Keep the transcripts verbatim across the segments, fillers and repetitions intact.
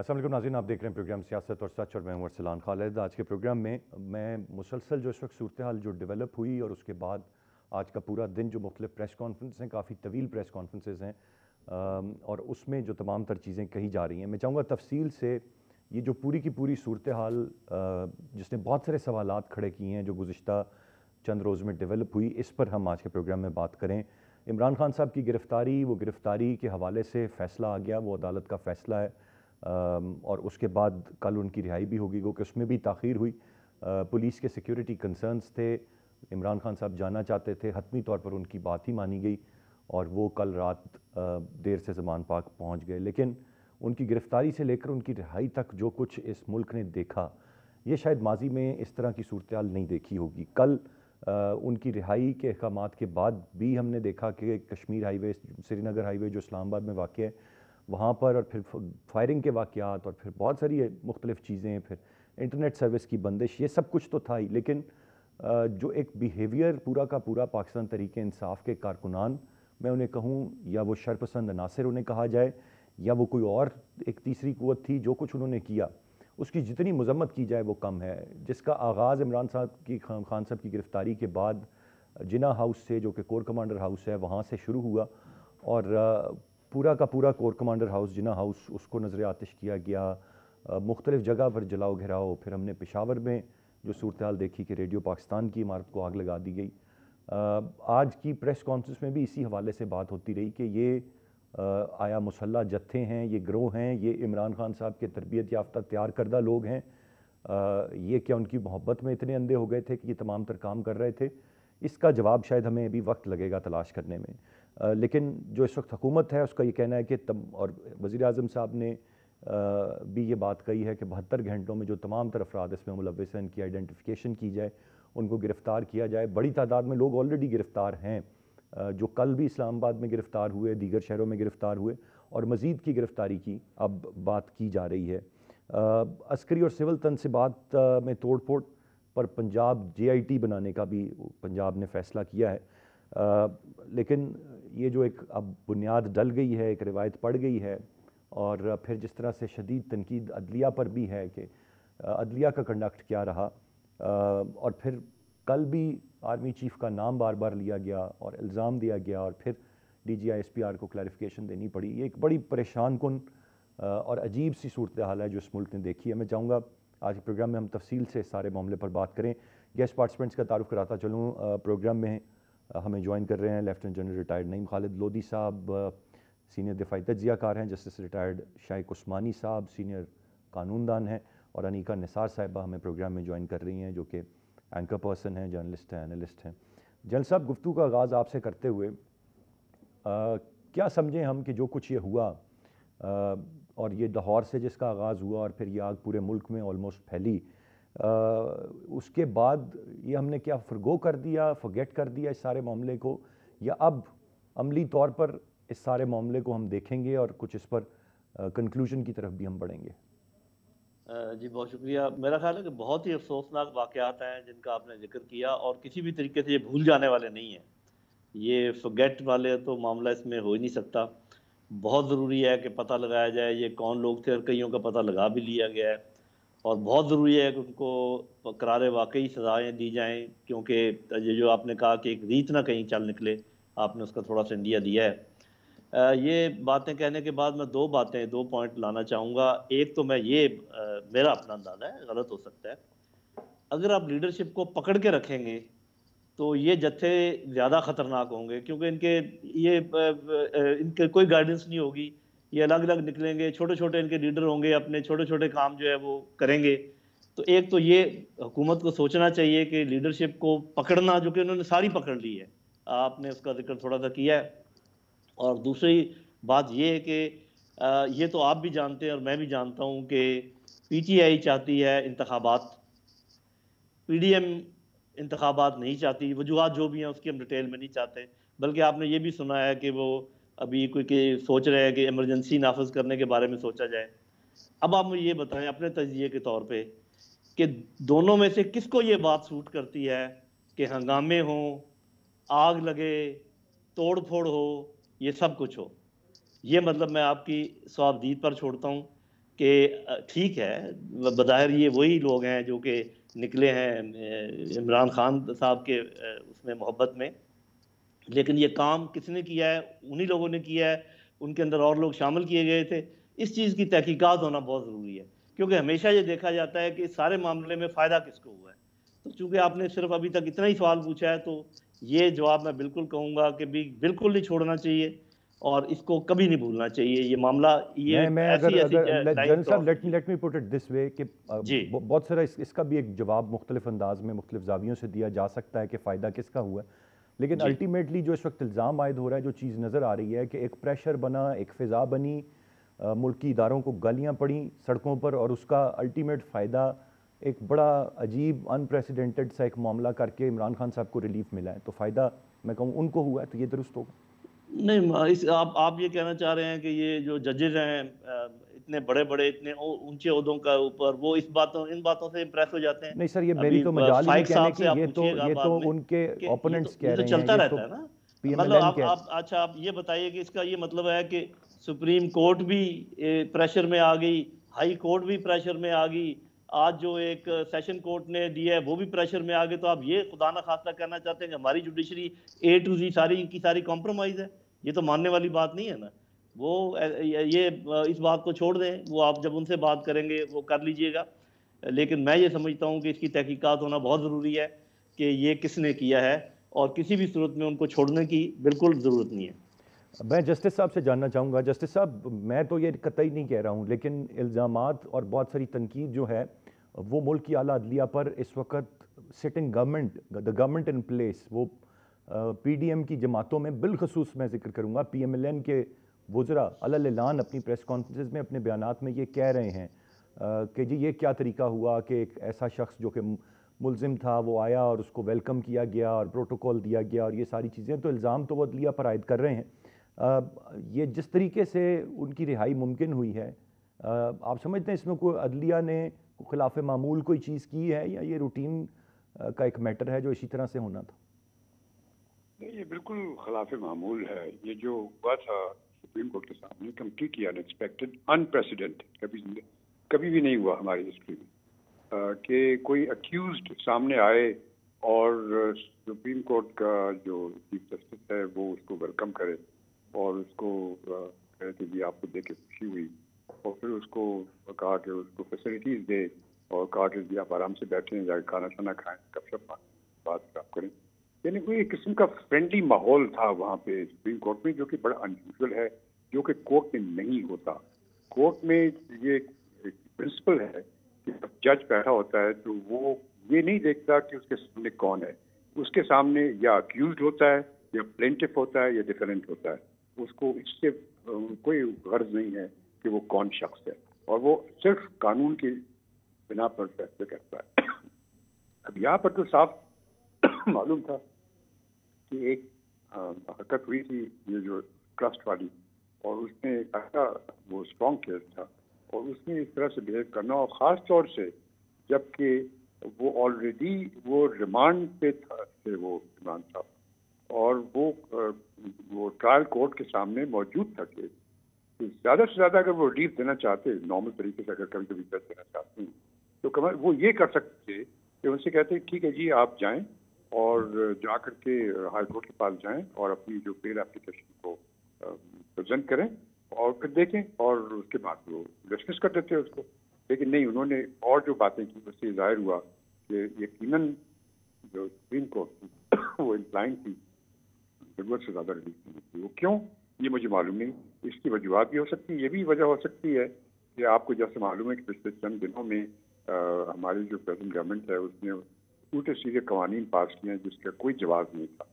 अस्सलाम वालेकुम नाज़रीन, आप देख रहे हैं प्रोग्राम सियासत और सच और मैं हूं मुरसल खालिद। आज के प्रोग्राम में मैं मुसलसल जो इस वक्त सूरत हाल जो डेवलप हुई और उसके बाद आज का पूरा दिन जो मुख्तलिफ प्रेस कॉन्फ्रेंस हैं, काफ़ी तवील प्रेस कॉन्फ्रेंसेस हैं और उसमें जो तमाम तर चीज़ें कही जा रही हैं, मैं चाहूँगा तफसील से ये जो पूरी की पूरी सूरत हाल जिसने बहुत सारे सवाल खड़े किए हैं जो गुज़श्ता चंद रोज़ में डेवलप हुई, इस पर हम आज के प्रोग्राम में बात करें। इमरान खान साहब की गिरफ़्तारी, वो गिरफ़्तारी के हवाले से फ़ैसला आ गया, वो अदालत का फ़ैसला है और उसके बाद कल उनकी रिहाई भी होगी, क्योंकि उसमें भी ताख़ीर हुई। पुलिस के सिक्योरिटी कंसर्नस थे, इमरान खान साहब जाना चाहते थे, हतमी तौर पर उनकी बात ही मानी गई और वो कल रात देर से ज़मान पार्क पहुँच गए। लेकिन उनकी गिरफ़्तारी से लेकर उनकी रिहाई तक जो कुछ इस मुल्क ने देखा, ये शायद माजी में इस तरह की सूरत हाल नहीं देखी होगी। कल आ, उनकी रिहाई के अहकाम के बाद भी हमने देखा कि कश्मीर हाईवे, श्रीनगर हाईवे जो इस्लामाबाद में वाक़ है, वहाँ पर और फिर फायरिंग के वाक़यात और फिर बहुत सारी मुख्तलिफ़ चीज़ें, फिर इंटरनेट सर्विस की बंदिश, ये सब कुछ तो था ही। लेकिन आ, जो एक बिहेवियर पूरा का पूरा पाकिस्तान तरीके इंसाफ के कारकुनान, मैं उन्हें कहूँ या वो शरपसंद अनासर उन्हें कहा जाए या वो कोई और एक तीसरी क़ुव्वत थी, जो कुछ उन्होंने किया उसकी जितनी मजम्मत की जाए वो कम है। जिसका आगाज़ इमरान साहब की खान खान साहब की गिरफ़्तारी के बाद जिना हाउस से, जो कि कोर कमांडर हाउस है, वहाँ से शुरू हुआ और पूरा का पूरा core commander house, Jinnah house, उसको नज़र आतिश किया गया। मुख्तलिफ़ जगह पर जलाओ घिराओ, फिर हमने पेशावर में जो सूरत हाल देखी कि रेडियो पाकिस्तान की इमारत को आग लगा दी गई। आज की प्रेस कॉन्फ्रेंस में भी इसी हवाले से बात होती रही कि ये आया मुसल्ला जत्थे हैं, ये ग्रोह हैं, ये इमरान खान साहब के तरबियत याफ्ता तैयार करदा लोग हैं, ये क्या उनकी मोहब्बत में इतने अंधे हो गए थे कि ये तमाम तर काम कर रहे थे? इसका जवाब शायद हमें अभी वक्त लगेगा तलाश करने में। आ, लेकिन जो इस वक्त हुकूमत है उसका ये कहना है कि तम और वज़ीर आज़म साहब ने आ, भी ये बात कही है कि बहत्तर घंटों में जो तमाम तर अफराद इसमें मुलव्विस हैं, इनकी आइडेंटिफिकेशन की जाए, उनको गिरफ़्तार किया जाए। बड़ी तादाद में लोग ऑलरेडी गिरफ़्तार हैं, जो कल भी इस्लामाबाद में गिरफ़्तार हुए, दीगर शहरों में गिरफ़्तार हुए और मज़ीद की गिरफ़्तारी की अब बात की जा रही है। अस्करी और सिविल तनसिबात में तोड़फोड़ पर पंजाब जे आई टी बनाने का भी पंजाब ने फ़ैसला किया है। आ, लेकिन ये जो एक अब बुनियाद डल गई है, एक रिवायत पड़ गई है और फिर जिस तरह से शदीद तनकीद अदलिया पर भी है कि अदलिया का कंडक्ट क्या रहा आ, और फिर कल भी आर्मी चीफ़ का नाम बार बार लिया गया और इल्ज़ाम दिया गया और फिर D G I S P R को क्लैरिफिकेशन देनी पड़ी। ये एक बड़ी परेशान कुन और अजीब सी सूरत हाल है जो इस मुल्क ने देखी है। मैं चाहूँगा आज के प्रोग्राम में हम तफसील से सारे मामले पर बात करें। गेस्ट पार्टिसिपेंट्स का तारुफ कराता चलूँ, प्रोग्राम में हमें ज्वाइन कर रहे हैं lieutenant general retired Naeem Khalid Lodhi साहब, सीनियर दिफाई तज्जियाकार हैं, जस्टिस रिटायर्ड शाइक उस्मानी साहब सीनियर कानूनदान हैं और अनीका निसार साहिबा हमें प्रोग्राम में ज्वाइन कर रही हैं, जो कि एंकर पर्सन हैं, जर्नलिस्ट हैं, एनालिस्ट हैं। जनरल साहब, गुफ्तगू का आगाज़ आपसे करते हुए आ, क्या समझें हम कि जो कुछ ये हुआ आ, और ये लाहौर से जिसका आगाज़ हुआ और फिर ये आग पूरे मुल्क में ऑलमोस्ट फैली, आ, उसके बाद ये हमने क्या फरगो कर दिया, फॉरगेट कर दिया इस सारे मामले को, या अब अमली तौर पर इस सारे मामले को हम देखेंगे और कुछ इस पर कंक्लूजन की तरफ भी हम बढ़ेंगे? जी बहुत शुक्रिया। मेरा ख्याल है कि बहुत ही अफसोसनाक वाक़यात हैं जिनका आपने जिक्र किया और किसी भी तरीके से ये भूल जाने वाले नहीं हैं। ये फॉरगेट वाले तो मामला इसमें हो ही नहीं सकता। बहुत ज़रूरी है कि पता लगाया जाए ये कौन लोग थे और कईयों का पता लगा भी लिया गया है और बहुत ज़रूरी है कि उनको करारे वाकई सज़ाएँ दी जाएँ, क्योंकि ये जो आपने कहा कि एक रीत ना कहीं चल निकले, आपने उसका थोड़ा सा इंडिया दिया है। ये बातें कहने के बाद मैं दो बातें दो पॉइंट लाना चाहूँगा। एक तो मैं ये आ, मेरा अपना अंदाजा है, गलत हो सकता है, अगर आप लीडरशिप को पकड़ के रखेंगे तो ये जत्थे ज़्यादा ख़तरनाक होंगे, क्योंकि इनके ये इनके कोई गाइडेंस नहीं होगी, ये अलग अलग निकलेंगे, छोटे छोटे इनके लीडर होंगे, अपने छोटे छोटे काम जो है वो करेंगे। तो एक तो ये हुकूमत को सोचना चाहिए कि लीडरशिप को पकड़ना, जो कि उन्होंने सारी पकड़ ली है, आपने उसका जिक्र थोड़ा सा किया है। और दूसरी बात ये है कि ये तो आप भी जानते हैं और मैं भी जानता हूँ कि पीटीआई चाहती है इंतखाबात, पीडीएम इंतखाबात नहीं चाहती, वजूहत जो भी हैं उसकी हम डिटेल में नहीं चाहते। बल्कि आपने ये भी सुना है कि वो अभी कोई के सोच रहे हैं कि इमरजेंसी नाफज करने के बारे में सोचा जाए। अब आप मुझे ये बताएं अपने तजिए के तौर पे कि दोनों में से किसको ये बात सूट करती है कि हंगामे हों, आग लगे, तोड़ फोड़ हो, ये सब कुछ हो। ये मतलब मैं आपकी सवाबदीद पर छोड़ता हूँ कि ठीक है बज़ाहिर ये वही लोग हैं जो कि निकले हैं इमरान खान साहब के उसमें मोहब्बत में, लेकिन ये काम किसने किया है, उन्हीं लोगों ने किया है, उनके अंदर और लोग शामिल किए गए थे। इस चीज़ की तहकीकात होना बहुत ज़रूरी है, क्योंकि हमेशा ये देखा जाता है कि इस सारे मामले में फ़ायदा किसको हुआ है। तो चूँकि आपने सिर्फ अभी तक इतना ही सवाल पूछा है, तो ये जवाब मैं बिल्कुल कहूँगा कि भी बिल्कुल नहीं छोड़ना चाहिए और इसको कभी नहीं भूलना चाहिए ये मामला। ये मैं अगर जनरल साहब let me let me put it this way कि बहुत सारा इस, इसका भी एक जवाब मुख्तलिफ अंदाज में मुख्तलिफ ज़ावियों से दिया जा सकता है कि फ़ायदा किसका हुआ है, लेकिन अल्टीमेटली जो इस वक्त इल्ज़ाम आयद हो रहा है, जो चीज़ नज़र आ रही है कि एक प्रेशर बना, एक फ़िज़ा बनी, मुल्क की इदारों को गालियाँ पड़ी सड़कों पर, और उसका अल्टीमेट फ़ायदा एक बड़ा अजीब अनप्रेसिडेंटेड सा एक मामला करके इमरान खान साहब को रिलीफ मिला है। तो फ़ायदा मैं कहूँ उनको हुआ है, तो ये दुरुस्त होगा नहीं। इस आप आप ये कहना चाह रहे हैं कि ये जो जजेज हैं इतने बड़े बड़े इतने ऊंचे ओहदों का ऊपर वो इस बातों इन बातों से इम्प्रेस हो जाते हैं? नहीं सर, ये मेरी तो मजाल है कहने की, ये तो ये तो उनके ओपोनेंट्स कह रहे हैं, चलता रहता है ना। मतलब आप आप अच्छा आप ये बताइए कि इसका ये मतलब है कि सुप्रीम कोर्ट भी प्रेशर में आ गई, हाई कोर्ट भी प्रेशर में आ गई, आज जो एक सेशन कोर्ट ने दिया है वो भी प्रेशर में आ गए, तो आप ये खुदा ना खास्ता कहना चाहते हैं कि हमारी जुडिशरी ए टू जी सारी की सारी कॉम्प्रोमाइज़ है? ये तो मानने वाली बात नहीं है ना। वो ये इस बात को छोड़ दें, वो आप जब उनसे बात करेंगे वो कर लीजिएगा, लेकिन मैं ये समझता हूँ कि इसकी तहकीकात होना बहुत ज़रूरी है कि ये किसने किया है, और किसी भी सूरत में उनको छोड़ने की बिल्कुल ज़रूरत नहीं है। मैं जस्टिस साहब से जानना चाहूँगा, जस्टिस साहब मैं तो ये कतई नहीं कह रहा हूँ, लेकिन इल्ज़ामात और बहुत सारी तनकीद जो है वो मुल्क की आला अदलिया पर इस वक्त sitting government the government in place, वो पी डी एम की जमातों में बिलखसूस मैं जिक्र करूँगा, पी एम एल एन के वज़रा अलल ऐलान अपनी प्रेस कॉन्फ्रेंस में अपने बयानात में ये कह रहे हैं कि जी ये क्या तरीका हुआ कि एक ऐसा शख्स जो कि मुलजिम था वो आया और उसको वेलकम किया गया और प्रोटोकॉल दिया गया और ये सारी चीज़ें। तो इल्ज़ाम तो वो अदलिया पर आयद कर रहे हैं। आ, ये जिस तरीके से उनकी रिहाई मुमकिन हुई है, आ, आप समझते हैं इसमें कोई अदलिया ने खिलाफ मामूल कोई चीज़ की है, या ये रूटीन का एक मैटर है जो इसी तरह से होना था? नहीं, ये बिल्कुल खिलाफ मामूल है। ये जो हुआ था सुप्रीम कोर्ट के सामने कम्प्लीटली अनएक्सपेक्टेड, अनप्रेसिडेंटेड, कभी कभी भी नहीं हुआ हमारी हिस्ट्री में कि कोई अक्यूज्ड सामने आए और सुप्रीम कोर्ट का जो चीफ जस्टिस है वो उसको वेलकम करे और उसको कहे कि जी आपको देख के खुशी हुई, और फिर उसको कहा कि उसको फैसिलिटीज़ दे और कहा कि जी आप आराम से बैठें, जाकर खाना शाना खाएँ, गपशप बात आप करें। यानी कोई एक किस्म का फ्रेंडली माहौल था वहाँ पे सुप्रीम कोर्ट में, जो कि बड़ा अनयूजुअल है, जो कि कोर्ट में नहीं होता। कोर्ट में ये प्रिंसिपल है कि जब जज बैठा होता है तो वो ये नहीं देखता कि उसके सामने कौन है, उसके सामने या अक्यूज होता है या प्लेंटिफ होता है या डिफेंडेंट होता है, उसको इससे कोई गर्ज नहीं है कि वो कौन शख्स है, और वो सिर्फ कानून के बिना पर फैसले करता है। अब यहाँ पर तो साफ मालूम था कि एक हरकत हुई थी ये जो ट्रस्ट वाली, और उसमें एक अच्छा वो स्ट्रॉन्ग केस था और उसमें इस तरह से बिहेव करना, और ख़ास तौर से जबकि वो ऑलरेडी वो रिमांड पे था थे वो इमरान साहब, और वो वो ट्रायल कोर्ट के सामने मौजूद था केस। तो ज़्यादा से ज़्यादा अगर वो रिलीफ देना चाहते नॉर्मल तरीके से, अगर कभी कभी जज देना चाहते हैं तो कमर वो ये कर सकते थे कि उनसे कहते ठीक है जी आप जाएँ और जा कर के हाई कोर्ट के पास जाएं और अपनी जो पेल एप्लीकेशन को प्रेजेंट करें और फिर देखें, और उसके बाद वो डिस्मिस कर देते हैं उसको। लेकिन नहीं, उन्होंने और जो बातें की उससे जाहिर हुआ कि यकीनन जो सुप्रीम कोर्ट वो इंक्लाइन थी जरूरत से ज़्यादा रिलीफ नहीं थी। वो क्यों ये मुझे मालूम नहीं, इसकी वजूहत भी हो सकती है, ये भी वजह हो सकती है कि आपको जैसे मालूम है कि पिछले चंद दिनों में आ, हमारी जो प्रेजेंट गवर्नमेंट है उसने टूटे सीधे कवानीन पास किए हैं जिसका कोई जवाब नहीं था,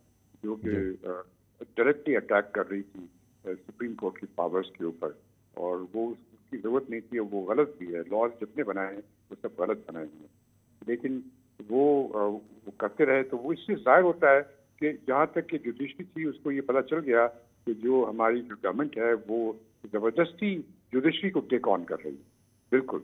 जो कि डायरेक्टली अटैक कर रही थी सुप्रीम कोर्ट की पावर्स के ऊपर, और वो उसकी ज़रूरत नहीं थी, वो गलत भी है। लॉज जितने बनाए हैं वो सब गलत बनाए हैं, लेकिन वो, वो करते रहे। तो वो इससे जाहिर होता है कि जहाँ तक कि जुडिशरी थी उसको ये पता चल गया कि जो हमारी जो गवर्नमेंट है वो ज़बरदस्ती जुडिशरी को टेक ऑन कर रही है बिल्कुल।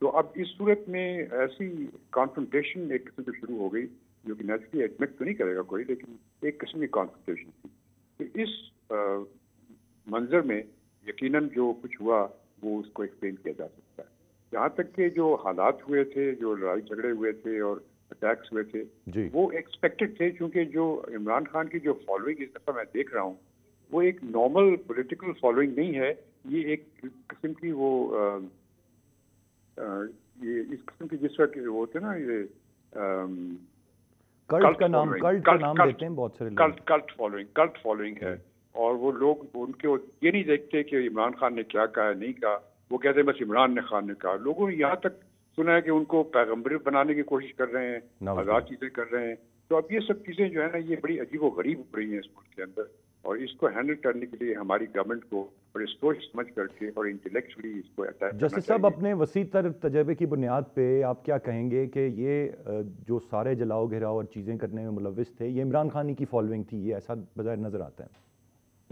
तो अब इस सूरत में ऐसी कॉन्फ्रंटेशन एक किस्म से शुरू हो गई, जो कि नेचुरली एडमिट तो नहीं करेगा कोई, लेकिन एक किस्म की कॉन्फ्रंटेशन थी। तो इस आ, मंजर में यकीनन जो कुछ हुआ वो उसको एक्सप्लेन किया जा सकता है। यहाँ तक कि जो हालात हुए थे, जो लड़ाई झगड़े हुए थे और अटैक्स हुए थे, वो एक्सपेक्टेड थे, क्योंकि जो इमरान खान की जो फॉलोइंग इस दफा मैं देख रहा हूँ वो एक नॉर्मल पॉलिटिकल फॉलोइंग नहीं है, ये एक किस्म की वो आ, आ, ये इस किस्म की जिस वक्त वो होते ना ये कल्ट का नाम कल्ट का नाम देते हैं बहुत सारे लोग, cult cult following cult following है। और वो लोग उनके ये नहीं देखते कि इमरान खान ने क्या कहा नहीं कहा, वो कहते हैं बस इमरान ने खान ने कहा। लोगों ने यहाँ तक सुना है कि उनको पैगम्बर बनाने की कोशिश कर रहे हैं, हजार चीजें कर रहे हैं। तो अब ये सब चीजें जो है ना ये बड़ी अजीब व गरीब हो रही हैं इस मुल्क के अंदर, और इसको हैंडल करने के लिए हमारी गवर्नमेंट को बड़े सोच समझ करके और इंटेलेक्चुअली इसको अटैक जैसे सब अपने वसी तर तजर्बे की बुनियाद पे आप क्या कहेंगे कि ये जो सारे जलाओ घेराव और चीज़ें करने में मुलविस थे ये इमरान खान की फॉलोइंग थी, ये ऐसा बाजार नजर आता है?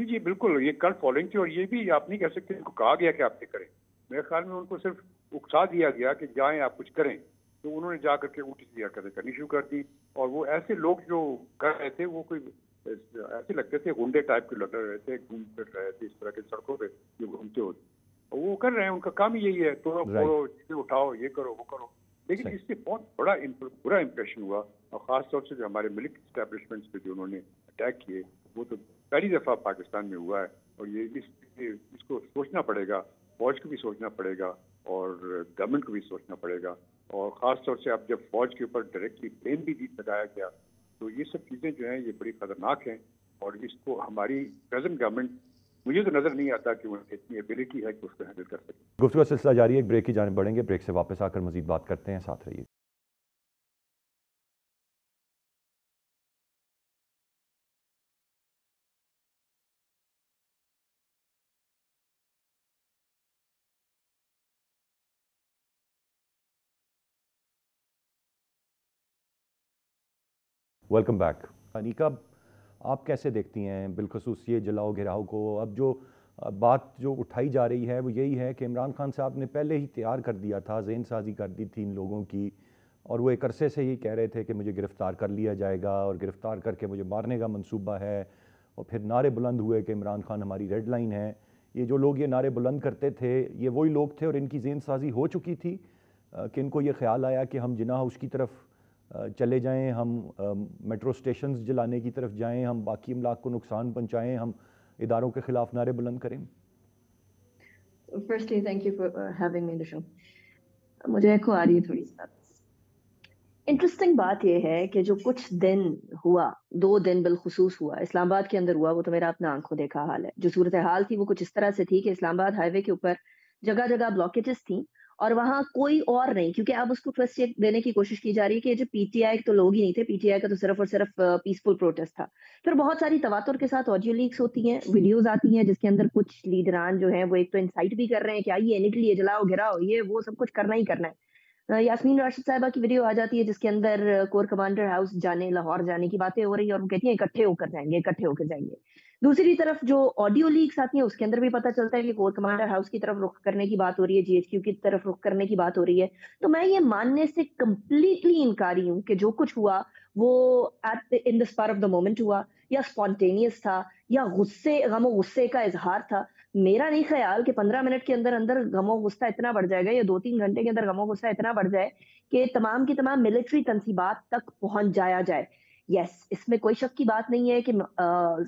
जी जी बिल्कुल, ये कल फॉलोइंग थी और ये भी आप नहीं कह सकते उनको कहा गया कि आप ये करें, मेरे ख्याल में उनको सिर्फ उकसा दिया गया कि जाएँ आप कुछ करें, तो उन्होंने जा करके उठी सी हरकतें करनी शुरू कर दी। और वो ऐसे लोग जो कर रहे थे वो कोई ऐसे लगते थे गुंडे टाइप के लग रहे थे, घूम फिर रहे थे इस तरह के सड़कों पे जो घूमते होते, वो कर रहे हैं, उनका काम ही यही है, तोड़ो फोड़ो, चीजें उठाओ, ये करो वो करो। लेकिन इससे बहुत बड़ा बुरा इंप्रेशन हुआ, और खासतौर से जो हमारे मिलिट्री एस्टेब्लिशमेंट्स पे जो उन्होंने अटैक किए वो तो पहली दफ़ा पाकिस्तान में हुआ है। और ये इस, इसको सोचना पड़ेगा, फौज को भी सोचना पड़ेगा और गवर्नमेंट को भी सोचना पड़ेगा। और ख़ासतौर से अब जब फौज के ऊपर डायरेक्टली प्लेन भी जीत लगाया गया, तो ये सब चीज़ें जो हैं ये बड़ी खतरनाक हैं। और इसको हमारी प्रेजेंट गवर्नमेंट मुझे तो नज़र नहीं आता कि उन्हें इतनी एबिलिटी है कि उसको हैंडल कर सकें। गुफ्तगू का सिलसिला जारी है, एक ब्रेक की जानिब बढ़ेंगे, ब्रेक से वापस आकर मज़ीद बात करते हैं, साथ रहिए। Welcome back. अनीका, आप कैसे देखती हैं बिलखसूस ये जलाओ घिराव को? अब जो बात जो उठाई जा रही है वो यही है कि इमरान खान साहब ने पहले ही तैयार कर दिया था, ज़हन साजी कर दी थी इन लोगों की, और वो एक अरसे से ही कह रहे थे कि मुझे गिरफ़्तार कर लिया जाएगा और गिरफ़्तार करके मुझे मारने का मंसूबा है। और फिर नारे बुलंद हुए कि इमरान खान हमारी रेड लाइन है। ये जो लोग ये नारे बुलंद करते थे ये वही लोग थे और इनकी ज़हन साजी हो चुकी थी कि इनको ये ख्याल आया कि हम जिनाह उसकी तरफ चले जाएं, हम मेट्रो स्टेशंस जलाने की तरफ जाएं, हम बाकी अमलाक को नुकसान पहुँचाएँ, हम इदारों के खिलाफ नारे बुलंद करें। Firstly, thank you for having me on the show. मुझे एको आ रही है थोड़ी सी। इंटरेस्टिंग बात यह है कि जो कुछ दिन हुआ, दो दिन बिलखुसूस हुआ इस्लामाबाद के अंदर हुआ, वो तो मेरा अपना आंखों देखा हाल है। जो सूरत हाल थी वो कुछ इस तरह से थी कि इस्लामाबाद हाईवे के ऊपर जगह जगह ब्लॉकेजेस थी और वहाँ कोई और नहीं, क्योंकि अब उसको ट्रस्ट देने की कोशिश की जा रही है कि जो पीटीआई तो लोग ही नहीं थे, पीटीआई का तो सिर्फ और सिर्फ पीसफुल प्रोटेस्ट था। फिर बहुत सारी तवातुर के साथ ऑडियो लीक्स होती हैं, वीडियोस आती हैं, जिसके अंदर कुछ लीडरान जो हैं वो एक तो इंसाइट भी कर रहे हैं कि आइए निकलिए, जलाओ गिराओ, ये वो सब कुछ करना ही करना है। यास्मीन राशिद साहिबा की वीडियो आ जाती है जिसके अंदर कोर कमांडर हाउस जाने, लाहौर जाने की बातें हो रही है और वो कहती है इकट्ठे होकर जाएंगे, इकट्ठे होकर जाएंगे। दूसरी तरफ जो ऑडियो लीक्स आती हैं उसके अंदर भी पता चलता है कि कोर कमांडर हाउस की तरफ रुख करने की बात हो रही है, जीएचक्यू की तरफ रुख करने की बात हो रही है। तो मैं ये मानने से कम्प्लीटली इनकारी हूँ कि जो कुछ हुआ वो at in the spur of the moment हुआ, या स्पॉन्टेनियस था, या गुस्से गमो गुस्से का इजहार था। मेरा नहीं ख्याल कि पंद्रह मिनट के अंदर अंदर गमो गुस्सा इतना बढ़ जाएगा या दो तीन घंटे के अंदर गमो गुस्सा इतना बढ़ जाए कि तमाम की तमाम मिलिट्री तनसीबात तक पहुँच जाया जाए। यस yes, इसमें कोई शक की बात नहीं है कि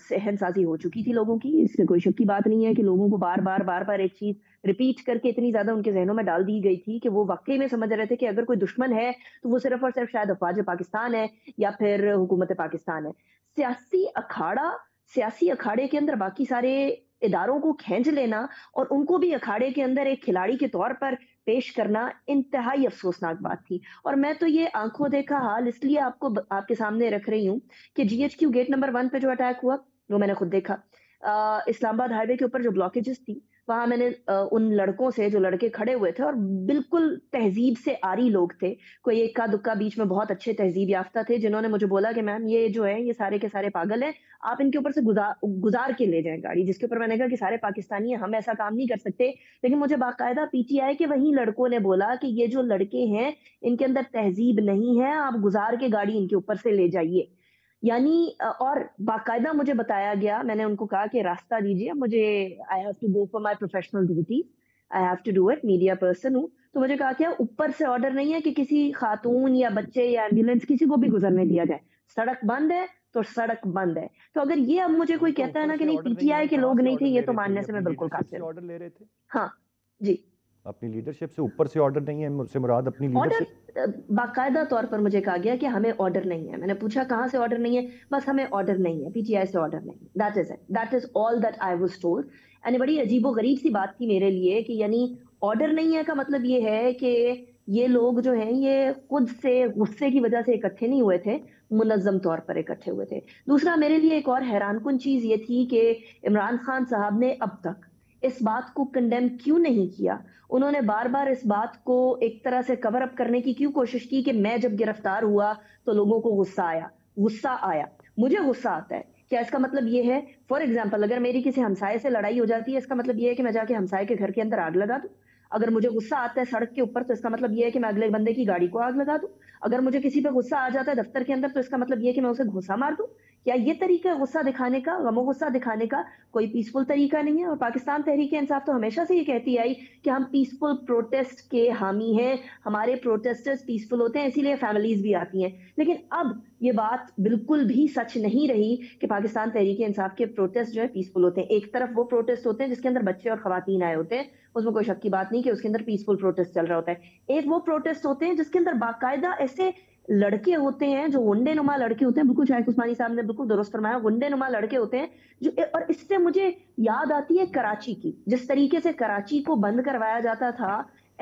सहनसाजी हो चुकी थी लोगों की, इसमें कोई शक की बात नहीं है कि लोगों को बार बार बार बार एक चीज रिपीट करके इतनी ज्यादा उनके जहनों में डाल दी गई थी कि वो वाकई में समझ रहे थे कि अगर कोई दुश्मन है तो वो सिर्फ और सिर्फ शायद अफवाज पाकिस्तान है या फिर हुकूमत पाकिस्तान है। सियासी अखाड़ा, सियासी अखाड़े के अंदर बाकी सारे इदारों को खींच लेना और उनको भी अखाड़े के अंदर एक खिलाड़ी के तौर पर पेश करना इंतहाई अफसोसनाक बात थी। और मैं तो ये आंखों देखा हाल इसलिए आपको आपके सामने रख रही हूँ कि जीएचक्यू गेट नंबर वन पे जो अटैक हुआ वो मैंने खुद देखा, इस्लामाबाद हाईवे के ऊपर जो ब्लॉकेजेस थी वहाँ मैंने उन लड़कों से, जो लड़के खड़े हुए थे और बिल्कुल तहजीब से आरी लोग थे, कोई इक्का दुक्का बीच में बहुत अच्छे तहजीब याफ्ता थे, जिन्होंने मुझे बोला कि मैम ये जो है ये सारे के सारे पागल हैं, आप इनके ऊपर से गुजार गुजार के ले जाएं गाड़ी, जिसके ऊपर मैंने कहा कि सारे पाकिस्तानी हैं, हम ऐसा काम नहीं कर सकते। लेकिन मुझे बाकायदा पीटीआई के वही लड़कों ने बोला कि ये जो लड़के हैं इनके अंदर तहजीब नहीं है, आप गुजार के गाड़ी इनके ऊपर से ले जाइए। यानी और बाकायदा मुझे बताया गया, मैंने उनको कहा कि रास्ता दीजिए, मुझे I have to go for my professional duty, I have to do it, media person हूँ। तो मुझे कहा क्या ऊपर से ऑर्डर नहीं है कि किसी खातून या बच्चे या एम्बुलेंस किसी को भी गुजरने दिया जाए, सड़क बंद है तो सड़क बंद है। तो अगर ये अब मुझे कोई कहता है ना कि नहीं पीटीआई के लोग नहीं थे, ये तो मानने से मैं बिल्कुल काफिर हूं। ऑर्डर ले रहे थे हाँ जी, अपनी लीडरशिप से ऊपर से ऑर्डर नहीं है, मुझसे मुराद अपनी लीडरशिप। बाकायदा तौर पर मुझे कहा गया कि हमें ऑर्डर नहीं है। मैंने पूछा कहाँ से ऑर्डर नहीं है, बस हमें ऑर्डर नहीं है, पीटीआई से ऑर्डर नहीं। That is it, that is all that I was told. And बड़ी अजीबो गरीब सी बात थी मेरे लिए कि यानी ऑर्डर नहीं है का मतलब ये है कि ये लोग जो हैं ये खुद से गुस्से की वजह से इकट्ठे नहीं हुए थे, मुनज़्ज़म तौर पर इकट्ठे हुए थे। दूसरा मेरे लिए एक और हैरानकुन चीज़ ये थी कि इमरान खान साहब ने अब तक इस बात को कंडेम क्यों नहीं किया, उन्होंने बार बार इस बात को एक तरह से कवर अप करने की क्यों कोशिश की कि मैं जब गिरफ्तार हुआ तो लोगों को गुस्सा आया। गुस्सा आया, मुझे गुस्सा आता है, क्या इसका मतलब ये है फॉर एग्जाम्पल अगर मेरी किसी हमसाये से लड़ाई हो जाती है इसका मतलब ये है कि मैं जाके हमसाये के घर के अंदर आग लगा दूँ? अगर मुझे गुस्सा आता है सड़क के ऊपर तो इसका मतलब ये है कि मैं अगले बंदे की गाड़ी को आग लगा दूं? अगर मुझे किसी पे गुस्सा आ जाता है दफ्तर के अंदर तो इसका मतलब ये है कि मैं उसे घुसा मार दूं? क्या ये तरीका गुस्सा दिखाने का, गमो गुस्सा दिखाने का कोई पीसफुल तरीका नहीं है? और पाकिस्तान तहरीक इंसाफ तो हमेशा से ये कहती आई कि हम पीसफुल प्रोटेस्ट के हामी हैं, हमारे प्रोटेस्टर्स पीसफुल होते हैं, इसीलिए फैमिलीज भी आती हैं। लेकिन अब ये बात बिल्कुल भी सच नहीं रही कि पाकिस्तान तहरीक इंसाफ के प्रोटेस्ट जो है पीसफुल होते हैं। एक तरफ वो प्रोटेस्ट होते हैं जिसके अंदर बच्चे और खवातीन आए होते हैं, उसमें कोई शक की बात नहीं कि उसके अंदर पीसफुल प्रोटेस्ट चल रहा होता है। एक वो प्रोटेस्ट होते हैं जिसके अंदर बाकायदा ऐसे लड़के होते हैं जो गुंडे नुमा लड़के होते हैं, बिल्कुल शायद उस्मानी साहब ने बिल्कुल दुरुस्त फरमाया, गुंडे नुमा लड़के होते हैं जो। और इससे मुझे याद आती है कराची की, जिस तरीके से कराची को बंद करवाया जाता था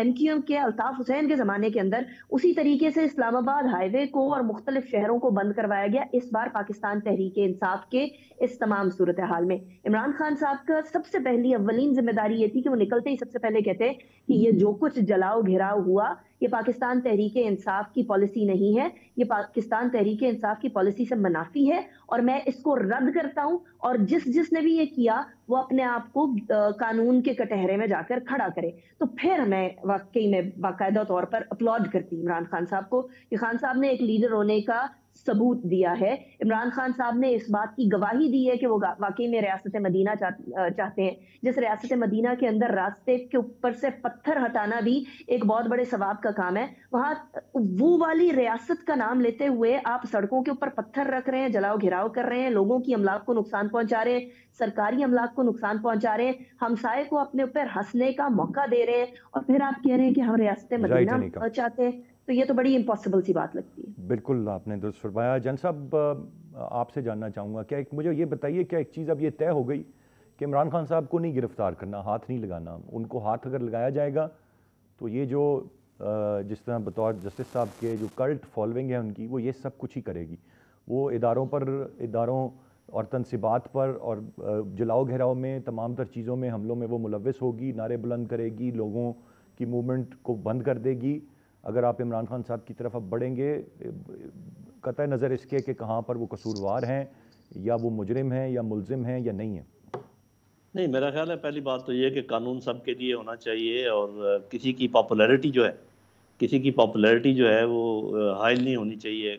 एमक्यूएम के अल्ताफ हुसैन के जमाने के अंदर, उसी तरीके से इस्लामाबाद हाईवे को और मुख्तलिफ शहरों को बंद करवाया गया इस बार पाकिस्तान तहरीक इंसाफ के इस तमाम सूरत हाल में। इमरान खान साहब का सबसे पहली अव्वलीन जिम्मेदारी ये थी कि वो निकलते ही सबसे पहले कहते कि ये जो कुछ जलाओ घिराव हुआ ये पाकिस्तान तहरीक इंसाफ की पॉलिसी नहीं है, ये पाकिस्तान तहरीक इंसाफ की पॉलिसी से मनाफी है और मैं इसको रद्द करता हूँ, और जिस जिसने भी ये किया वो अपने आप को कानून के कटहरे में जाकर खड़ा करे। तो फिर मैं वाकई में बाकायदा तौर पर अपलॉड करती इमरान खान साहब को कि खान साहब ने एक लीडर होने का सबूत दिया है। इमरान खान साहब ने इस बात की गवाही दी है कि वो वाकई में रियासत मदीना चाहते हैं, जिस रियासत मदीना के अंदर रास्ते के ऊपर से पत्थर हटाना भी एक बहुत बड़े सवाब का काम है, वहाँ वो वाली रियासत का नाम लेते हुए आप सड़कों के ऊपर पत्थर रख रहे हैं, जलाओ घिराव कर रहे हैं, लोगों की अमलाक को नुकसान पहुंचा रहे हैं, सरकारी अमलाक को नुकसान पहुंचा रहे हैं, हमसाये को अपने ऊपर हंसने का मौका दे रहे हैं और फिर आप कह रहे हैं कि हम रियासत मदीना चाहते हैं। तो ये तो बड़ी इम्पॉसिबल सी बात लगती है। बिल्कुल आपने दुरुस्त फरमाया। जन साहब आपसे जानना चाहूँगा, क्या एक मुझे ये बताइए क्या एक चीज़ अब ये तय हो गई कि इमरान खान साहब को नहीं गिरफ्तार करना, हाथ नहीं लगाना? उनको हाथ अगर लगाया जाएगा तो ये जो जिस तरह बतौर जस्टिस साहब के जो कल्ट फॉलोइंग है उनकी, वो ये सब कुछ ही करेगी, वो इदारों पर, इदारों और तनसीबात पर और जलाओ घेराव में, तमाम तर चीज़ों में, हमलों में वो मुलविस होगी, नारे बुलंद करेगी, लोगों की मूवमेंट को बंद कर देगी। अगर आप इमरान खान साहब की तरफ अब बढ़ेंगे कतई नज़र इसके कि कहाँ पर वो कसूरवार हैं या वो मुजरिम हैं या मुलजिम हैं या नहीं है? नहीं, मेरा ख्याल है पहली बात तो ये कि कानून सब के लिए होना चाहिए और किसी की पॉपुलैरिटी जो है किसी की पॉपुलैरिटी जो है वो हाइल नहीं होनी चाहिए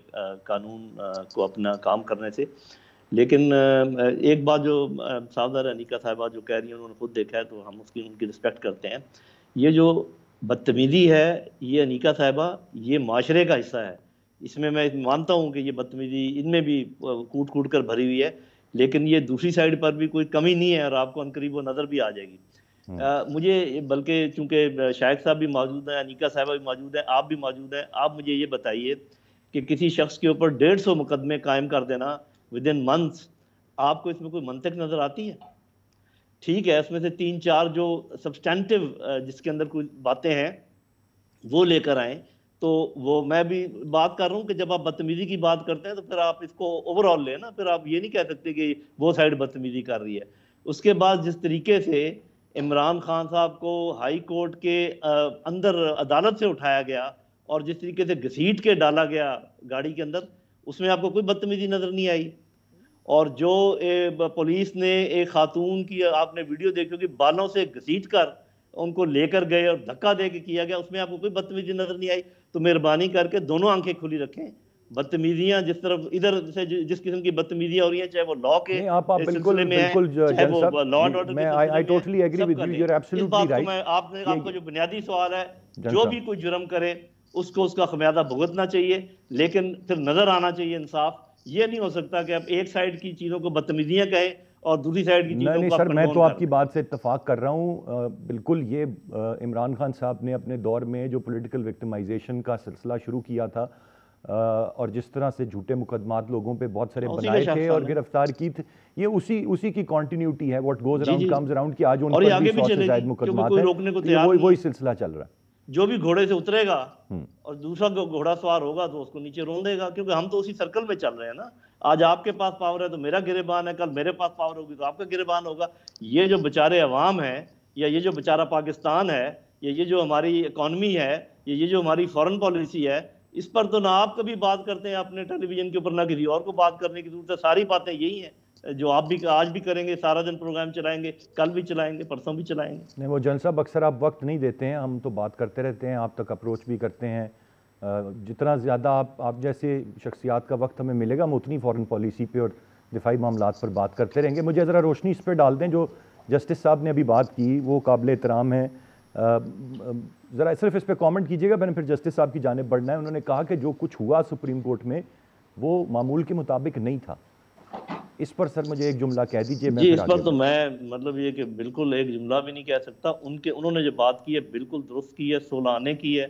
कानून को अपना काम करने से। लेकिन एक बात जो साहबदार अनिका साहिबा जो कह रही हैं उन्होंने खुद देखा है तो हम उसकी उनकी रिस्पेक्ट करते हैं। ये जो बदतमीज़ी है ये अनिका साहिबा ये माशरे का हिस्सा है, इसमें मैं मानता हूँ कि ये बदतमीज़ी इनमें भी कूट कूट कर भरी हुई है, लेकिन ये दूसरी साइड पर भी कोई कमी नहीं है और आपको अनकरीब वो नज़र भी आ जाएगी। आ, मुझे बल्कि चूँकि शायद साहब भी मौजूद हैं, अनिका साहिबा भी मौजूद हैं, आप भी मौजूद हैं, आप मुझे ये बताइए कि किसी शख्स के ऊपर डेढ़ सौ मुकदमे कायम कर देना विद इन मंथ्स, आपको इसमें कोई मंतक नज़र आती है? ठीक है, इसमें से तीन चार जो सब्सटेंटिव जिसके अंदर कुछ बातें हैं वो लेकर आएँ, तो वो मैं भी बात कर रहा हूँ कि जब आप बदतमीज़ी की बात करते हैं तो फिर आप इसको ओवरऑल लें ना, फिर आप ये नहीं कह सकते कि वो साइड बदतमीज़ी कर रही है। उसके बाद जिस तरीके से इमरान खान साहब को हाई कोर्ट के अंदर अदालत से उठाया गया और जिस तरीके से घसीट के डाला गया गाड़ी के अंदर, उसमें आपको कोई बदतमीज़ी नज़र नहीं आई। और जो पुलिस ने एक खातून की आपने वीडियो देखी होगी बालों से घसीट कर उनको लेकर गए और धक्का दे के किया गया, उसमें आपको कोई बदतमीजी नज़र नहीं आई। तो मेहरबानी करके दोनों आंखें खुली रखें बदतमीजियां जिस तरफ इधर से जिस किस्म की बदतमीजियां हो रही हैं, चाहे वो लॉ के सिलसिले में है, चाहे वो लॉ एंड ऑर्डर के, आपका जो बुनियादी सवाल है, जो भी कोई जुर्म करे उसको उसका खमियाजा भुगतना चाहिए, लेकिन फिर नजर आना चाहिए इंसाफ। ये नहीं हो सकता कि आप एक साइड की चीज़ों को बदतमीजियाँ कहें और दूसरी साइड की चीज़ों को। नहीं सर, मैं तो आपकी बात से इत्तफाक कर रहा हूँ बिल्कुल। ये इमरान खान साहब ने अपने दौर में जो पॉलिटिकल विक्टिमाइजेशन का सिलसिला शुरू किया था आ, और जिस तरह से झूठे मुकदमात लोगों पे बहुत सारे बनाए थे और गिरफ्तार की थी, ये उसी उसी की कॉन्टिन्यूटी है। What goes around comes around की आज उन पर वही सिलसिला चल रहा है। जो भी घोड़े से उतरेगा और दूसरा घोड़ा सवार होगा तो उसको नीचे रोल देगा, क्योंकि हम तो उसी सर्कल में चल रहे हैं ना। आज आपके पास पावर है तो मेरा गिरेबान है, कल मेरे पास पावर होगी तो आपका गिरेबान होगा। ये जो बेचारे अवाम है, या ये जो बेचारा पाकिस्तान है, या ये जो हमारी इकॉनमी है, या ये जो हमारी फॉरेन पॉलिसी है, इस पर तो ना आप कभी बात करते हैं अपने टेलीविजन के ऊपर, ना किसी और को बात करने की जरूरत है। सारी बातें यही हैं जो आप भी आज भी करेंगे, सारा दिन प्रोग्राम चलाएंगे, कल भी चलाएंगे, परसों भी चलाएंगे। नहीं वो जलसा अक्सर आप वक्त नहीं देते हैं, हम तो बात करते रहते हैं, आप तक अप्रोच भी करते हैं। जितना ज़्यादा आप आप जैसे शख्सियात का वक्त हमें मिलेगा, हम उतनी फॉरेन पॉलिसी पे और दिफाई मामलात पर बात करते रहेंगे। मुझे ज़रा रोशनी इस पर डाल दें, जो जस्टिस साहब ने अभी बात की वो काबिल एहतराम है, ज़रा सिर्फ इस पर कॉमेंट कीजिएगा, मैंने फिर जस्टिस साहब की जानिब बढ़ना है। उन्होंने कहा कि जो कुछ हुआ सुप्रीम कोर्ट में वो मामूल के मुताबिक नहीं था। इस पर सर मुझे एक जुमला कह दीजिए। जी, इस पर तो मैं मतलब ये कि बिल्कुल एक जुमला भी नहीं कह सकता। उनके उन्होंने जो बात की है बिल्कुल दुरुस्त की है, सोलह आने की है,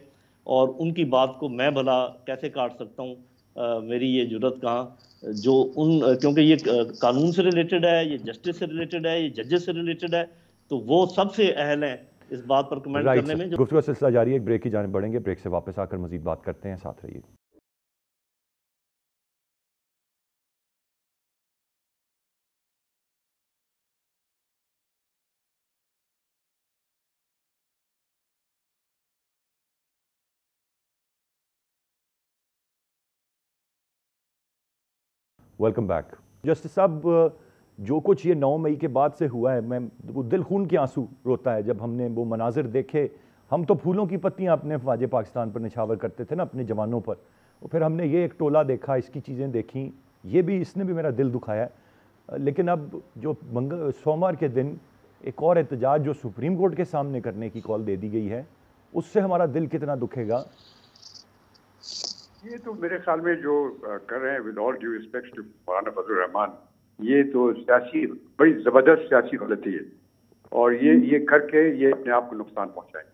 और उनकी बात को मैं भला कैसे काट सकता हूँ, मेरी ये जुर्रत कहाँ। जो उन क्योंकि ये कानून से रिलेटेड है, ये जस्टिस से रिलेटेड है, ये जजेस से रिलेटेड है, तो वो सबसे अहल हैं इस बात पर कमेंट करने में। गुफ्तगू का सिलसिला जारी है, एक ब्रेक की जानिब बढ़ेंगे, ब्रेक से वापस आकर मजीद बात करते हैं, साथ रहिए। Welcome back. जस्टिस साहब, जो कुछ ये नौ मई के बाद से हुआ है, मैं वो दिल खून के आंसू रोता है जब हमने वो मनाजिर देखे। हम तो फूलों की पत्तियां अपने फ़्वाजे पाकिस्तान पर निछावर करते थे ना, अपने जवानों पर, और फिर हमने ये एक टोला देखा, इसकी चीज़ें देखी, ये भी इसने भी मेरा दिल दुखाया। लेकिन अब जो मंगल सोमवार के दिन एक और एहतजाज जो सुप्रीम कोर्ट के सामने करने की कॉल दे दी गई है, उससे हमारा दिल कितना दुखेगा। ये तो मेरे ख्याल में जो कर रहे हैं, with all due respect to Maulana Fazlur Rahman, ये तो सियासी बड़ी ज़बरदस्त सियासी गलती है, और ये ये करके ये अपने आप को नुकसान पहुंचाएंगे,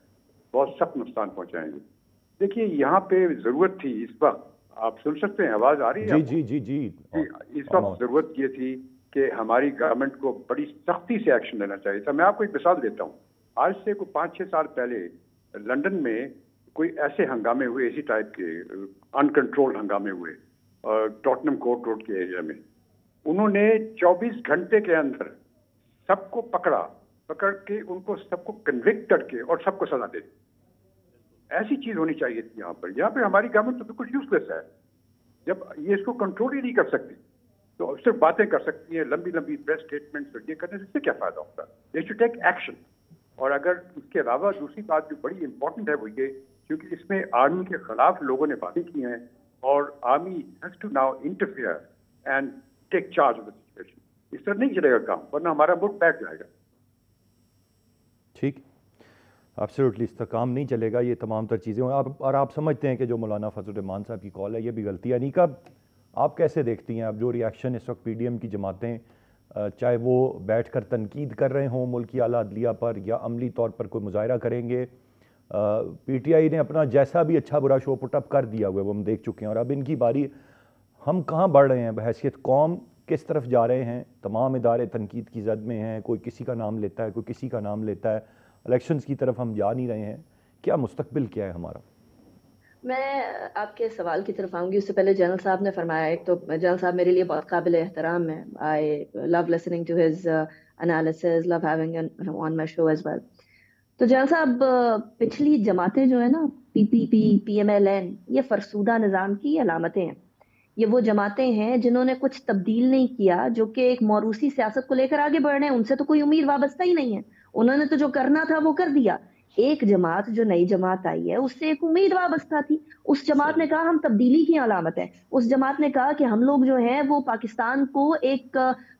बहुत सख्त नुकसान पहुंचाएंगे। देखिए यहाँ पे ज़रूरत थी इस वक्त, आप सुन सकते हैं आवाज़ आ रही है? जी जी जी जी। इस वक्त ज़रूरत ये थी कि हमारी गवर्नमेंट को बड़ी सख्ती से एक्शन लेना चाहिए था। मैं आपको एक मिसाल देता हूँ, आज से कोई पाँच छः साल पहले लंदन में कोई ऐसे हंगामे हुए, इसी टाइप के अनकंट्रोल्ड हंगामे हुए टॉटनम कोर्ट रोड के एरिया में। उन्होंने चौबीस घंटे के अंदर सबको पकड़ा, पकड़ के उनको सबको कन्विक्ट करके और सबको सजा दे। ऐसी चीज होनी चाहिए थी यहाँ पर। यहाँ पे हमारी गवर्नमेंट तो बिल्कुल यूजलेस है, जब ये इसको कंट्रोल ही नहीं कर सकती तो सिर्फ बातें कर सकती है, लंबी लंबी प्रेस स्टेटमेंट्स, और ये करने से इससे क्या फायदा होता है। They should take action. और अगर उसके अलावा दूसरी बात जो बड़ी इंपॉर्टेंट है वो ये, क्योंकि इसमें आर्मी के खिलाफ लोगों ने बातें की हैं, और army has to now interfere and take charge of the situation. इस तरह नहीं चलेगा काम, वरना हमारा मुल्क बैठ जाएगा। ठीक, एब्सोल्युटली इस तरह काम नहीं चलेगा। ये तमाम तर चीज़ें आप और आप समझते हैं कि जो मौलाना फजलुर रहमान साहब की कॉल है ये भी गलती है। अनीका, आप कैसे देखती हैं, आप जो रिएक्शन इस वक्त पी डी एम की जमातें, चाहे वो बैठ कर तनकीद कर रहे हों मुल्क की आला अदलिया पर, या अमली तौर पर कोई मुजाहरा करेंगे, पी टी आई ने अपना जैसा भी अच्छा बुरा शो पुटअप कर दिया हुआ है, वो हम देख चुके हैं। और अब इनकी बारी, हम कहाँ बढ़ रहे हैं बहैसियत कौम, किस तरफ जा रहे हैं। तमाम इदारे तनकीद की जद में हैं, कोई किसी का नाम लेता है, कोई किसी का नाम लेता है, इलेक्शंस की तरफ हम जा नहीं रहे हैं। क्या मुस्तकबिल क्या है हमारा? मैं आपके सवाल की तरफ आऊँगी, उससे पहले जनरल साहब ने फरमाया, एक तो जनरल साहब मेरे लिए बहुत काबिल एहतराम है। I love listening to his analysis, love having him on my show as well. तो जनरल साहब, पिछली जमातें जो है ना, पीपीपी, पीएमएलएन, ये फरसूदा निज़ाम की अलामतें हैं। ये वो जमातें हैं जिन्होंने कुछ तब्दील नहीं किया, जो कि एक मौरूसी सियासत को लेकर आगे बढ़ रहे हैं। उनसे तो कोई उम्मीद वाबस्ता ही नहीं है, उन्होंने तो जो करना था वो कर दिया। एक जमात जो नई जमात आई है उससे एक उम्मीद वाबस्ता थी। उस जमात ने कहा हम तब्दीली की अलामत है। उस जमात ने कहा कि हम लोग जो हैं वो पाकिस्तान को एक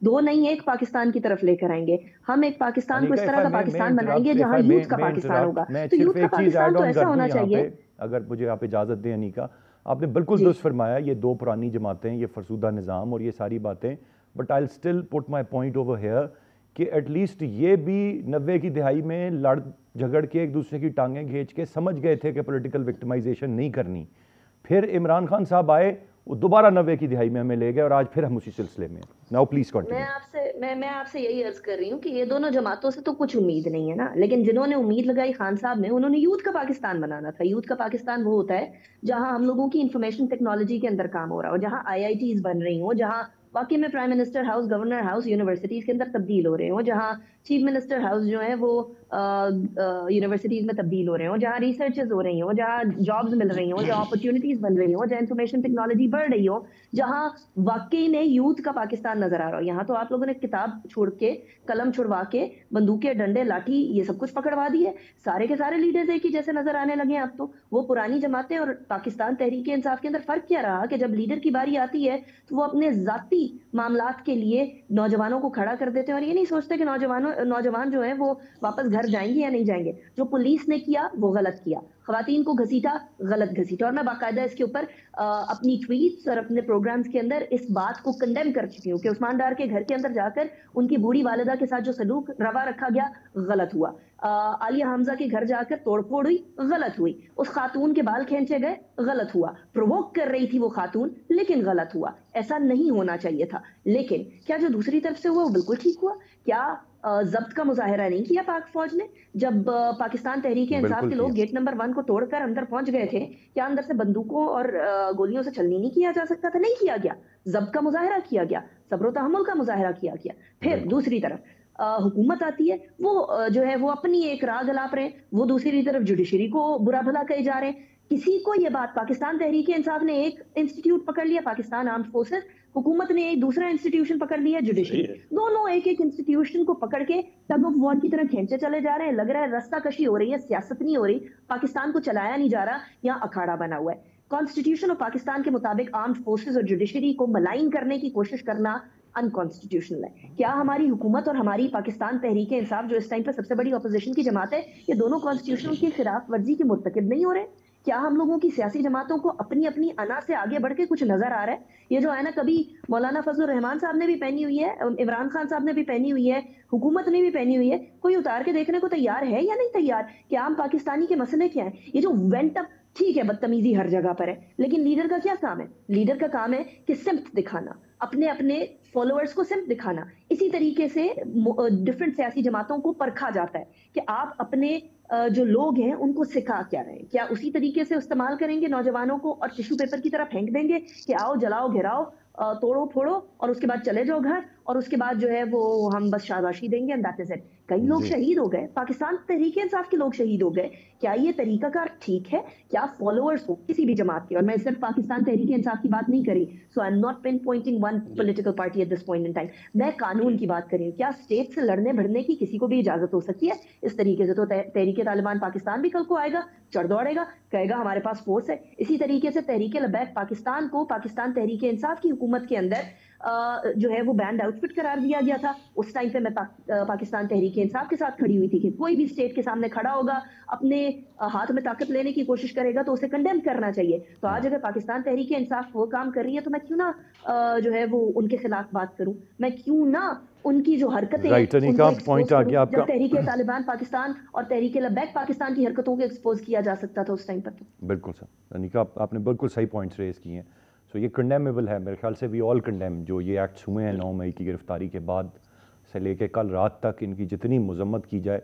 दो नहीं एक पाकिस्तान की तरफ लेकर आएंगे। हम एक पाकिस्तान को इस तरह का पाकिस्तान बनाएंगे जहाँ यूथ का पाकिस्तान होगा। तो यूथ का पाकिस्तान तो ऐसा होना चाहिए। अगर मुझे आप इजाज़त दें अनीका, आपने बिल्कुल दुरुस्त फरमाया, ये दो पुरानी जमातें, ये फरसूदा निज़ाम और ये सारी बातें, but I still put my point over here कि एटलीस्ट ये भी नब्बे की दिहाई में लड़ झगड़ के एक दूसरे की टांगें खींच के समझ गए थे कि पॉलिटिकल विक्टिमाइजेशन नहीं करनी। फिर इमरान खान साहब आए, वो दोबारा नब्बे की दिहाई में हमें ले गए और आज फिर हम उसी सिलसिले में। Now please continue. मैं आपसे मैं मैं आपसे यही अर्ज कर रही हूँ कि ये दोनों जमातों से तो कुछ उम्मीद नहीं है ना। लेकिन जिन्होंने उम्मीद लगाई खान साहब ने, उन्होंने यूथ का पाकिस्तान बनाना था। यूथ का पाकिस्तान वो होता है जहाँ हम लोगों की इंफॉर्मेशन टेक्नोलॉजी के अंदर काम हो रहा हो, जहाँ आई आई टीज बन रही हो, जहाँ वाकई में prime minister house, governor house universities के अंदर तब्दील हो रहे हो, जहाँ चीफ मिनिस्टर हाउस जो है वो यूनिवर्सिटीज में तब्दील हो रहे हो, जहाँ रिसर्चेज हो रही हो, जहाँ जॉब्स मिल रही हो, जहाँ अपॉर्चुनिटीज बन रही हो, जहाँ इन्फॉर्मेशन टेक्नोलॉजी बढ़ रही हो, जहाँ वाकई में यूथ का पाकिस्तान नजर आ रहा हो। यहाँ तो आप लोगों ने किताब छोड़ के, कलम छुड़वा के, बंदूकें, डंडे, लाठी ये सब कुछ पकड़वा दी है। सारे के सारे लीडर्स एक ही जैसे नजर आने लगे हैं आप तो। वो पुरानी जमातें और पाकिस्तान तहरीक इंसाफ के अंदर फर्क क्या रहा कि जब लीडर की बारी आती है तो वो अपने जाती मामलात के लिए नौजवानों को खड़ा कर देते हैं और ये नहीं सोचते कि नौजवानों नौजवान जो है वो वापस घर जाएंगे या नहीं जाएंगे। जो पुलिस ने किया वो गलत किया, खवातीन को घसीटा गलत घसीटा। और मैं बाकायदा इसके ऊपर अपनी ट्वीट्स और अपने प्रोग्राम्स के अंदर इस बात को कंडेम कर चुकी हूँ कि उस्मान डार के घर के अंदर जाकर उनकी बूढ़ी वालिदा के साथ जो सलूक रवा रखा गया गलत हुआ, आ, आलिया हमजा के घर जाकर तोड़फोड़ हुई गलत हुई, उस खातून के बाल खींचे गए गलत हुआ, प्रोवोक कर रही थी वो खातून लेकिन गलत हुआ, ऐसा नहीं होना चाहिए था। लेकिन क्या जो दूसरी तरफ से हुआ वो बिल्कुल ठीक हुआ? क्या जब्त का मुजाहरा नहीं किया पाक फौज ने? जब पाकिस्तान तहरीक इंसाफ के लोग गेट नंबर वन को तोड़कर अंदर पहुंच गए थे, क्या अंदर से बंदूकों और गोलियों से छलनी नहीं किया जा सकता था? नहीं किया गया, जब्त का मुजाहरा किया गया, सब्र तहम्मुल का मुजाहरा किया गया। फिर दूसरी तरफ हुकूमत आती है, वो जो है वो अपनी एक राग अलाप रहे हैं, वो दूसरी तरफ जुडिशरी को बुरा भला कहे जा रहे हैं। किसी को ये बात, पाकिस्तान तहरीक इंसाफ ने एक इंस्टीट्यूट पकड़ लिया, पाकिस्तान आर्म्ड फोर्सेस, हुकूमत ने एक दूसरा इंस्टीट्यूशन पकड़ लिया जुडिशरी, दोनों एक एक इंस्टीट्यूशन को पकड़ के टग ऑफ वॉर की तरह खींचे चले जा रहे हैं। लग रहा है रस्ता कशी हो रही है, सियासत नहीं हो रही, पाकिस्तान को चलाया नहीं जा रहा, यहाँ अखाड़ा बना हुआ है। कॉन्स्टिट्यूशन और पाकिस्तान के मुताबिक आर्म्ड फोर्सेस और जुडिशरी को मलाइन करने की कोशिश करना अनकॉन्स्टिट्यूशनल है। क्या हमारी हुकूमत और हमारी पाकिस्तान तहरीक इंसाफ जो इस टाइम पर सबसे बड़ी अपोजिशन की जमात है, ये दोनों कॉन्स्टिट्यूशन की खिलाफ वर्जी के मुर्तकिब नहीं हो रहे? क्या हम लोगों की सियासी जमातों को अपनी अपनी अना से आगे बढ़ के कुछ नजर आ रहा है? ये जो आना कभी मौलाना फजलुर रहमान साहब ने भी पहनी हुई है, इमरान खान साहब ने भी पहनी हुई है, हुकूमत ने भी पहनी हुई है, कोई उतार के देखने को तैयार है या नहीं तैयार? क्या हम पाकिस्तानी के मसले क्या हैं? ये जो वेंट अप, ठीक है बदतमीजी हर जगह पर है, लेकिन लीडर का क्या काम है? लीडर का काम है कि सिम्त दिखाना, अपने अपने फॉलोअर्स को सिम्त दिखाना। इसी तरीके से डिफरेंट सियासी जमातों को परखा जाता है कि आप अपने जो लोग हैं उनको सिखा क्या रहे हैं। क्या उसी तरीके से इस्तेमाल करेंगे नौजवानों को और टिश्यू पेपर की तरह फेंक देंगे कि आओ जलाओ घिराओ तोड़ो फोड़ो और उसके बाद चले जाओ घर और उसके बाद जो है वो हम बस शाबाशी देंगे एंड दैट इज इट। कई लोग शहीद हो गए, पाकिस्तान तहरीक इंसाफ के लोग शहीद हो गए। क्या ये तरीकाकार ठीक है? क्या फॉलोअर्स हो किसी भी जमात के, और मैं सिर्फ पाकिस्तान तहरीक इंसाफ की बात नहीं करी, so I am not pinpointing one political party at this point in time, मैं कानून की बात कर रही हूँ। क्या स्टेट से लड़ने भरने की किसी को भी इजाजत हो सकती है इस तरीके से? तो तहरीक तालिबान पाकिस्तान भी कल को आएगा, चढ़ दौड़ेगा, कहेगा हमारे पास फोर्स है। इसी तरीके से तहरीक लबैक पाकिस्तान को पाकिस्तान तहरीक इंसाफ की हुकूमत के अंदर Uh, जो है वो बैंड आउटफिट करार दिया गया था। उस टाइम पे मैं पा, पाकिस्तान तहरीक इंसाफ के साथ खड़ी हुई थी कि कोई भी स्टेट के सामने खड़ा होगा, अपने हाथ में ताकत लेने की कोशिश करेगा तो उसे कंडेम करना चाहिए। तो आज अगर पाकिस्तान तहरीक इंसाफ वो काम कर रही है तो मैं क्यों ना uh, जो है वो उनके खिलाफ बात करूं, मैं क्यों ना उनकी जो हरकतें जब तहरीक तालिबान पाकिस्तान और तहरीक लबैक पाकिस्तान की हरकतों को एक्सपोज किया जा सकता था उस टाइम पर। बिल्कुल सर अनीका, आपने बिल्कुल सही पॉइंट्स रेज किए हैं। तो ये कंडेमेबल है, मेरे ख्याल से वी ऑल कंडेम। जो ये एक्ट्स हुए हैं नौ मई की गिरफ्तारी के बाद से लेके कल रात तक, इनकी जितनी मजम्मत की जाए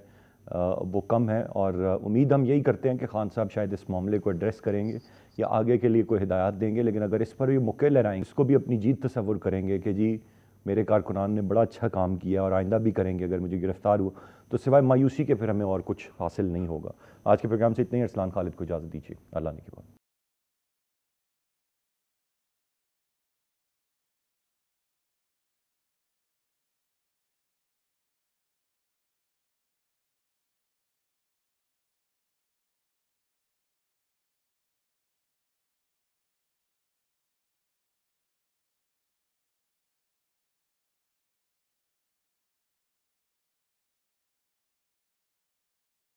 वो कम है। और उम्मीद हम यही करते हैं कि खान साहब शायद इस मामले को एड्रेस करेंगे या आगे के लिए कोई हिदायत देंगे। लेकिन अगर इस पर भी मुक्के लहराएंगे, इसको भी अपनी जीत तस्वुर करेंगे कि जी मेरे कारकुनान ने बड़ा अच्छा काम किया और आइंदा भी करेंगे, अगर मुझे गिरफ़्तार हुआ तो सिवाय मायूसी के फिर हमें और कुछ हासिल नहीं होगा। आज के प्रोग्राम से इतने ही। अरसलान खालिद को इजाज़त दीजिए, अल्लाह ने के बाद।